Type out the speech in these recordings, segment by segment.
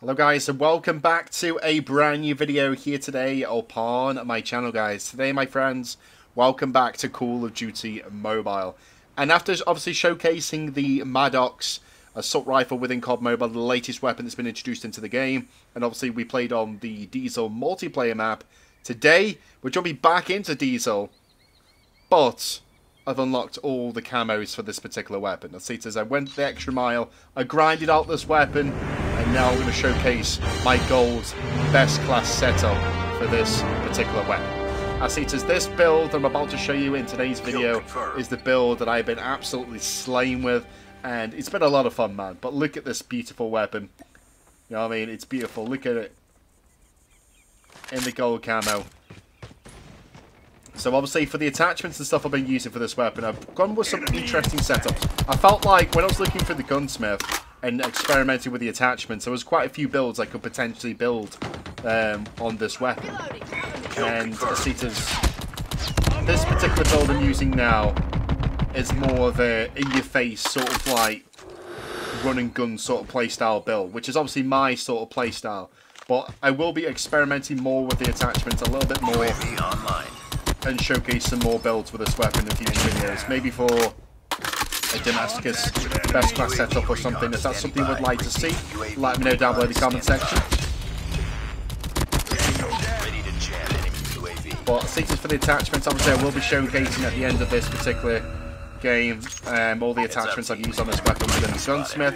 Hello guys, and welcome back to a brand new video here today upon my channel, guys. Today, my friends, welcome back to Call of Duty Mobile. And after obviously showcasing the Maddox assault rifle within COD Mobile, the latest weapon that's been introduced into the game, and obviously we played on the Diesel multiplayer map, today we're jumping back into Diesel, but I've unlocked all the camos for this particular weapon. I'll see it as I went the extra mile, I grinded out this weapon, and now I'm going to showcase my gold best class setup for this particular weapon. I see it as this build that I'm about to show you in today's video is the build that I've been absolutely slain with, and it's been a lot of fun, man. But look at this beautiful weapon. You know what I mean? It's beautiful. Look at it. In the gold camo. So obviously for the attachments and stuff I've been using for this weapon, I've gone with some interesting setups. I felt like when I was looking for the Gunsmith and experimenting with the attachments, there was quite a few builds I could potentially build on this weapon. And this particular build I'm using now is more of a in-your-face sort of like run-and-gun sort of playstyle build, which is obviously my sort of playstyle. But I will be experimenting more with the attachments a little bit more and showcase some more builds with this weapon in future videos. Maybe for a Damascus best class setup or something. If that's something you would like to see, let me know down below in the comment section. But seats for the attachments, obviously I will be showcasing at the end of this particular game all the attachments I've used on this weapon within the Gunsmith.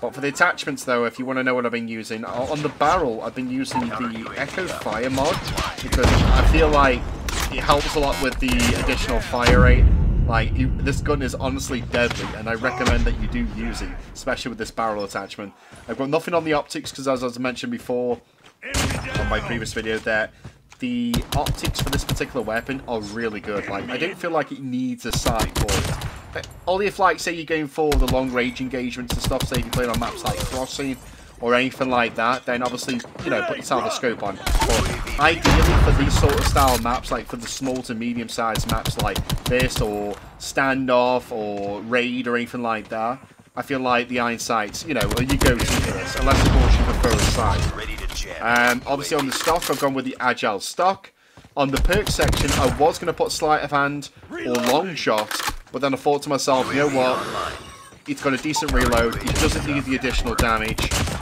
But for the attachments though, if you want to know what I've been using, on the barrel I've been using the Echo Fire mod, because I feel like it helps a lot with the additional fire rate. Like, this gun is honestly deadly, and I recommend that you do use it, especially with this barrel attachment. I've got nothing on the optics, because as I mentioned before on my previous video there, the optics for this particular weapon are really good. Like, I don't feel like it needs a sideboard. Only if, like, say you're going for the long-range engagements and stuff, say if you're playing on maps like Crossing or anything like that, then obviously, you know, put yourself a scope on. But ideally for these sort of style maps, like for the small to medium-sized maps like this, or Standoff, or Raid, or anything like that, I feel like the iron sights, you know, are your go-to for this, unless of course you prefer a sight. Obviously on the stock, I've gone with the agile stock. On the perk section, I was going to put sleight of hand or long shot, but then I thought to myself, you know what, it's got a decent reload, it doesn't need the additional damage,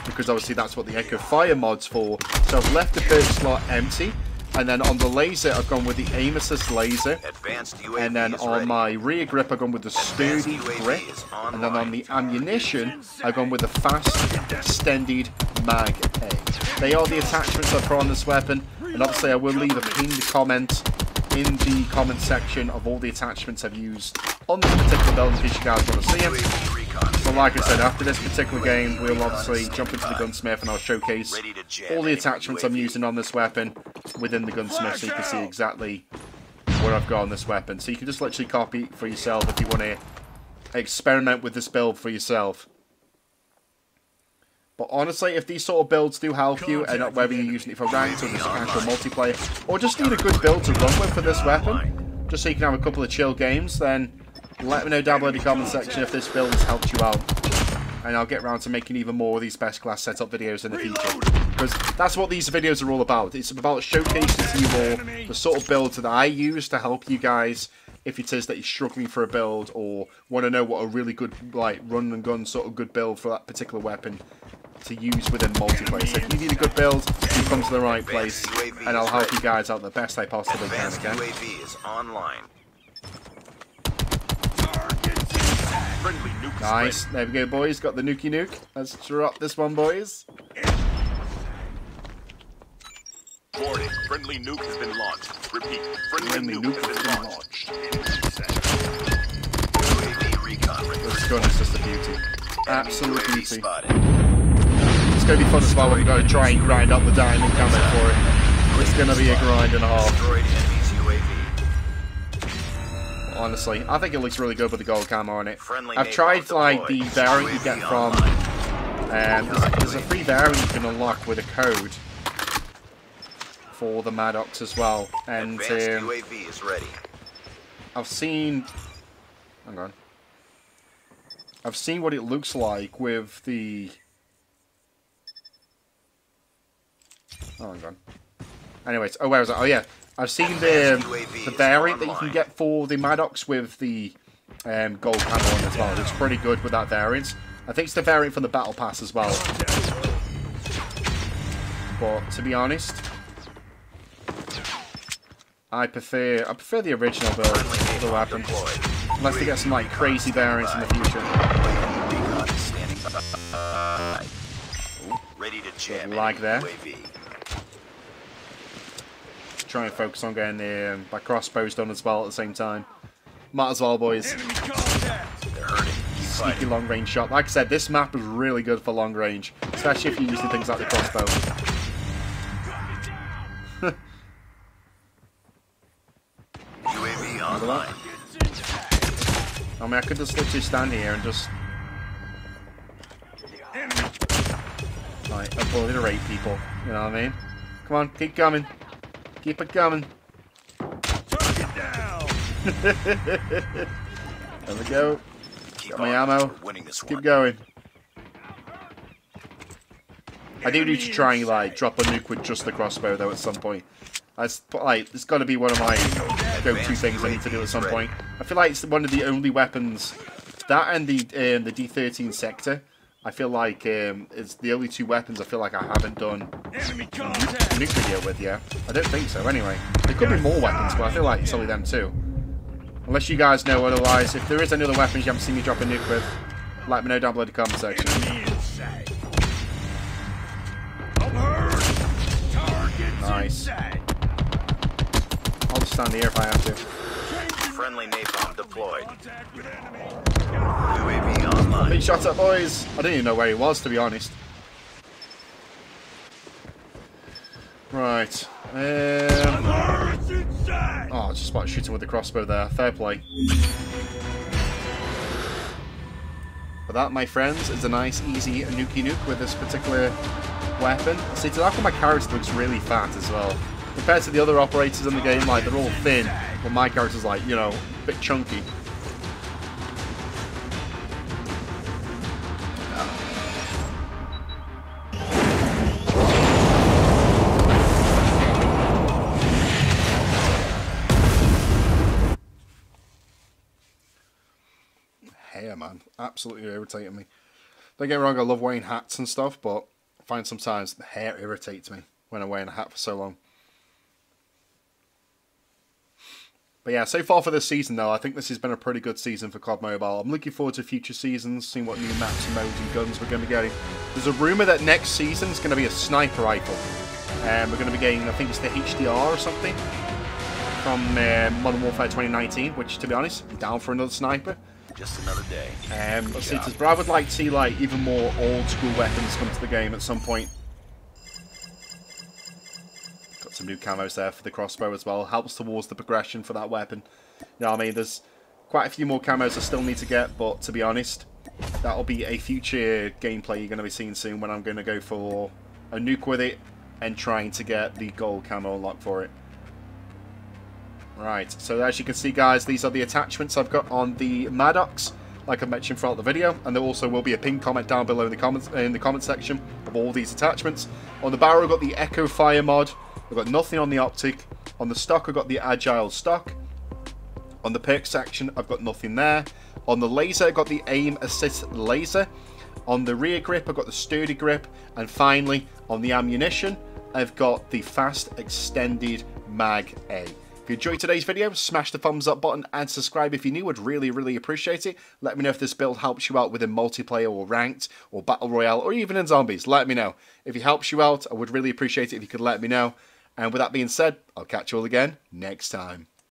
because obviously that's what the Echo Fire mod's for. So I've left the first slot empty, and then on the laser I've gone with the aim assist laser, and then on my rear grip I've gone with the sturdy grip, and then on the ammunition I've gone with the fast extended mag. They are the attachments I put on this weapon, and obviously I will leave a pinned comment in the comment section of all the attachments I've used on this particular build in case you guys want to see them. But like I said, after this particular game, we'll obviously jump into the Gunsmith and I'll showcase all the attachments I'm using on this weapon within the Gunsmith, so you can see exactly where I've got on this weapon. So you can just literally copy for yourself if you want to experiment with this build for yourself. But honestly, if these sort of builds do help you, and whether you're using it for ranked or just casual multiplayer, or just need a good build to run with for this weapon, just so you can have a couple of chill games, then let me know down below in the comment section if this build has helped you out. And I'll get around to making even more of these best class setup videos in the future. Because that's what these videos are all about. It's about showcasing to you all the sort of builds that I use to help you guys if it is that you're struggling for a build or want to know what a really good, like, run and gun sort of good build for that particular weapon to use within multiplayer. So if you need a good build, you come to the right place, and I'll help you guys out the best I possibly can again. Nice, there we go boys, got the nukey nuke. Let's drop this one boys. Friendly nuke has been launched. Repeat, friendly nuke has been launched. This gun is just a beauty. Absolute beauty. It's going to be fun as well when we've got to try and grind up the diamond cannon for it. It's going to be a grind and a half. Honestly, I think it looks really good with the gold camo on it. I've tried like the variant you get from... there's a free variant you can unlock with a code for the Maddox as well, and UAV is ready. I've seen, hang on, I've seen what it looks like with the Oh, I'm gone. Anyways, oh, where was I? Oh, yeah. I've seen the variant that you can get for the Maddox with the gold panel on as well. It's pretty good with that variant. I think it's the variant from the Battle Pass as well. But, to be honest, I prefer the original build for the weapon. Unless they get some, like, crazy variants in the future. Lag there. Try and focus on getting the my crossbows done as well at the same time. Might as well, boys. Sneaky long range shot. Like I said, this map is really good for long range, especially if you're using things like the crossbow. UAV online. I mean, I could just literally stand here and just like obliterate people. You know what I mean? Come on, keep coming. Keep it coming. Target down. There we go. Got my ammo. Keep going. I do need to try and like drop a nuke with just the crossbow though at some point. It's got to be one of my go-to things I need to do at some point. I feel like it's one of the only weapons, that and the D13 sector. I feel like it's the only two weapons I feel like I haven't done nuke video with, yeah. I don't think so, anyway. There could be more weapons, but I feel like it's only them two. Unless you guys know otherwise. If there is any other weapons you haven't seen me drop a nuke with, let me know down below in the comment section. Nice. I'll just stand here if I have to. Friendly napalm deployed. UAV online. Big shot up, boys. I didn't even know where he was, to be honest. Right. Oh, it's just about shooting with the crossbow there. Fair play. But that, my friends, is a nice, easy nuke-y nuke with this particular weapon. See, to that one, my character looks really fat as well. Compared to the other operators in the game, like, they're all thin, but my character's, like, you know, a bit chunky. Hair, man. Absolutely irritating me. Don't get me wrong, I love wearing hats and stuff, but I find sometimes the hair irritates me when I'm wearing a hat for so long. But yeah, so far for this season though, I think this has been a pretty good season for COD Mobile. I'm looking forward to future seasons, seeing what new maps, modes and guns we're going to be getting. There's a rumour that next season is going to be a sniper rifle. And we're going to be getting, I think it's the HDR or something, from Modern Warfare 2019, which to be honest, I'm down for another sniper. Just another day. But I would like to see like even more old school weapons come to the game at some point. Some new camos there for the crossbow as well. Helps towards the progression for that weapon. You know what I mean? There's quite a few more camos I still need to get, but to be honest, that'll be a future gameplay you're going to be seeing soon when I'm going to go for a nuke with it and trying to get the gold camo unlock for it. Right, so as you can see, guys, these are the attachments I've got on the Maddox, like I mentioned throughout the video, and there also will be a pinned comment down below in the comment section of all these attachments. On the barrel, I've got the Echo Fire mod. I've got nothing on the optic. On the stock, I've got the agile stock. On the perk section, I've got nothing there. On the laser, I've got the aim assist laser. On the rear grip, I've got the sturdy grip. And finally, on the ammunition, I've got the fast extended mag A. If you enjoyed today's video, smash the thumbs up button and subscribe if you're new. I'd really, really appreciate it. Let me know if this build helps you out within multiplayer or ranked or battle royale or even in zombies. Let me know. If it helps you out, I would really appreciate it if you could let me know. And with that being said, I'll catch you all again next time.